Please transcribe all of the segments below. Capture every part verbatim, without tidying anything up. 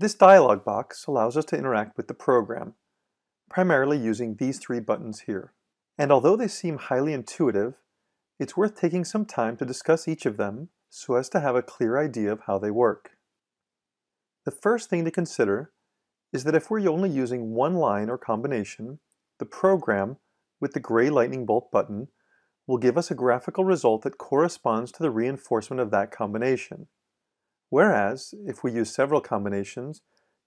This dialog box allows us to interact with the program, primarily using these three buttons here. And although they seem highly intuitive, it's worth taking some time to discuss each of them so as to have a clear idea of how they work. The first thing to consider is that if we're only using one line or combination, the program with the gray lightning bolt button will give us a graphical result that corresponds to the reinforcement of that combination. Whereas, if we use several combinations,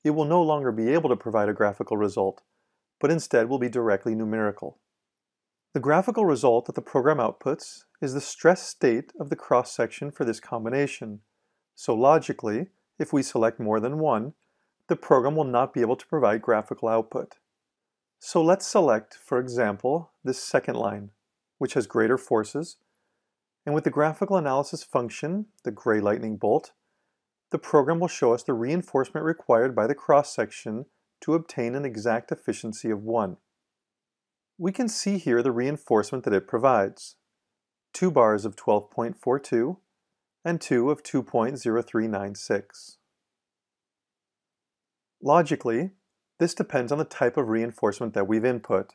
it will no longer be able to provide a graphical result, but instead will be directly numerical. The graphical result that the program outputs is the stress state of the cross-section for this combination. So logically, if we select more than one, the program will not be able to provide graphical output. So let's select, for example, this second line, which has greater forces, and with the graphical analysis function, the gray lightning bolt, the program will show us the reinforcement required by the cross-section to obtain an exact efficiency of one. We can see here the reinforcement that it provides, two bars of twelve point four two and two of two point zero three nine six. Logically, this depends on the type of reinforcement that we've input.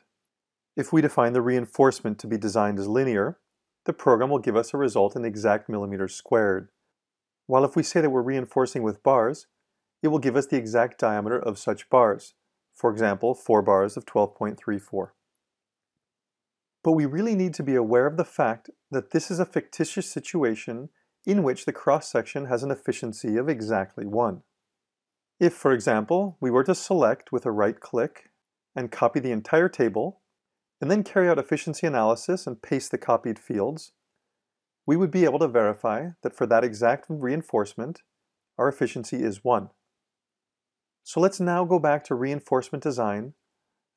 If we define the reinforcement to be designed as linear, the program will give us a result in exact millimeters squared. While if we say that we're reinforcing with bars, it will give us the exact diameter of such bars, for example, four bars of twelve point three four. But we really need to be aware of the fact that this is a fictitious situation in which the cross-section has an efficiency of exactly one. If, for example, we were to select with a right-click and copy the entire table, and then carry out efficiency analysis and paste the copied fields, we would be able to verify that for that exact reinforcement, our efficiency is one. So let's now go back to reinforcement design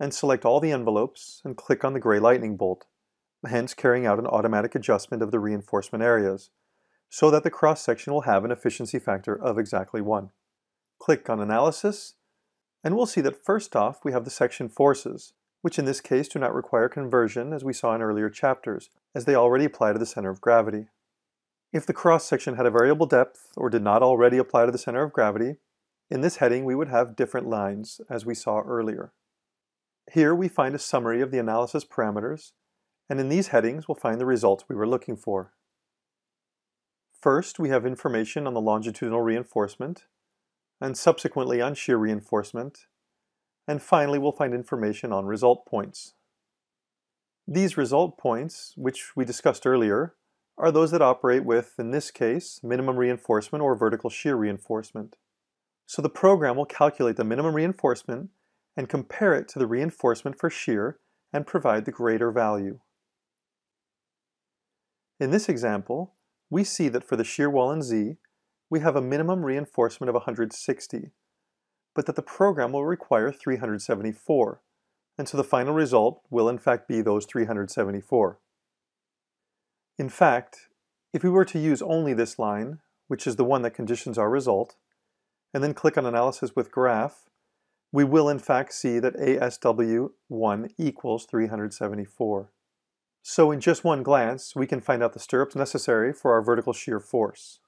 and select all the envelopes and click on the gray lightning bolt, hence carrying out an automatic adjustment of the reinforcement areas so that the cross-section will have an efficiency factor of exactly one. Click on analysis, and we'll see that first off we have the section forces, which in this case do not require conversion as we saw in earlier chapters, as they already apply to the center of gravity. If the cross-section had a variable depth or did not already apply to the center of gravity, in this heading we would have different lines as we saw earlier. Here we find a summary of the analysis parameters, and in these headings we'll find the results we were looking for. First, we have information on the longitudinal reinforcement, and subsequently on shear reinforcement, and finally we'll find information on result points. These result points, which we discussed earlier, are those that operate with, in this case, minimum reinforcement or vertical shear reinforcement. So the program will calculate the minimum reinforcement and compare it to the reinforcement for shear and provide the greater value. In this example, we see that for the shear wall in Z, we have a minimum reinforcement of one hundred sixty, but that the program will require three hundred seventy-four, and so the final result will in fact be those three hundred seventy-four. In fact, if we were to use only this line, which is the one that conditions our result, and then click on Analysis with Graph, we will in fact see that A S W one equals three hundred seventy-four. So in just one glance, we can find out the stirrups necessary for our vertical shear force.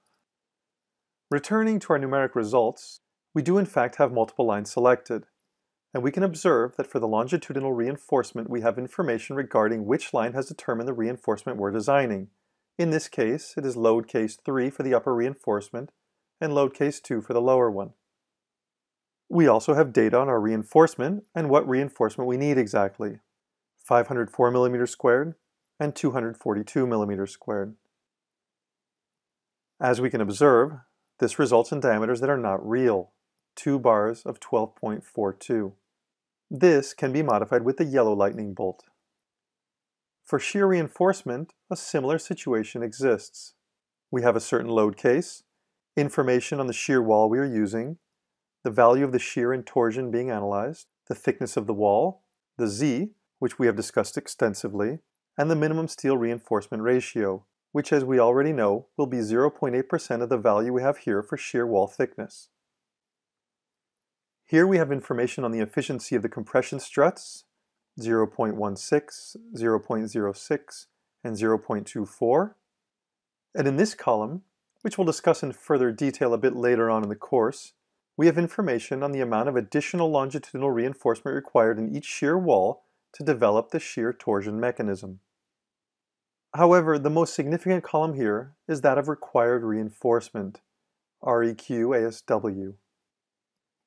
Returning to our numeric results, we do in fact have multiple lines selected, and we can observe that for the longitudinal reinforcement we have information regarding which line has determined the reinforcement we're designing. In this case, it is load case three for the upper reinforcement and load case two for the lower one. We also have data on our reinforcement and what reinforcement we need exactly, five hundred four millimeters squared and two hundred forty-two millimeters squared. As we can observe, this results in diameters that are not real, two bars of twelve point four two. This can be modified with the yellow lightning bolt. For shear reinforcement, a similar situation exists. We have a certain load case, information on the shear wall we are using, the value of the shear and torsion being analyzed, the thickness of the wall, the Z, which we have discussed extensively, and the minimum steel reinforcement ratio, which as we already know will be zero point eight percent of the value we have here for shear wall thickness. Here we have information on the efficiency of the compression struts, zero point one six, zero point zero six, and zero point two four. And in this column, which we'll discuss in further detail a bit later on in the course, we have information on the amount of additional longitudinal reinforcement required in each shear wall to develop the shear torsion mechanism. However, the most significant column here is that of required reinforcement, R E Q A S W.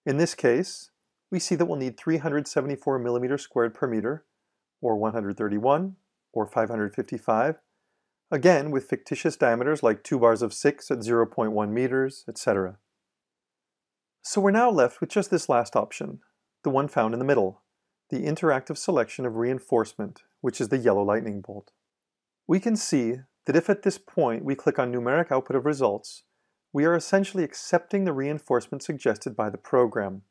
In this case, we see that we'll need three hundred seventy-four millimeters squared per meter, or one hundred thirty-one, or five hundred fifty-five, again with fictitious diameters like two bars of six at zero point one meters, et cetera. So we're now left with just this last option, the one found in the middle, the interactive selection of reinforcement, which is the yellow lightning bolt. We can see that if at this point we click on numeric output of results, we are essentially accepting the reinforcement suggested by the program.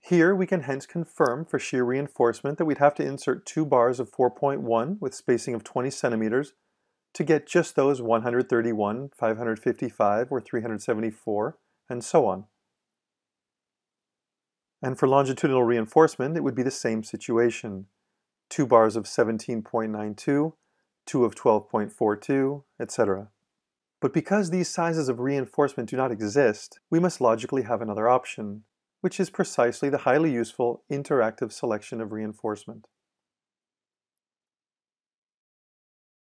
Here we can hence confirm for shear reinforcement that we'd have to insert two bars of four point one with spacing of twenty centimeters to get just those one hundred thirty-one, five hundred fifty-five, or three hundred seventy-four, and so on. And for longitudinal reinforcement, it would be the same situation. Two bars of seventeen point nine two, two of twelve point four two, et cetera. But because these sizes of reinforcement do not exist, we must logically have another option, which is precisely the highly useful interactive selection of reinforcement.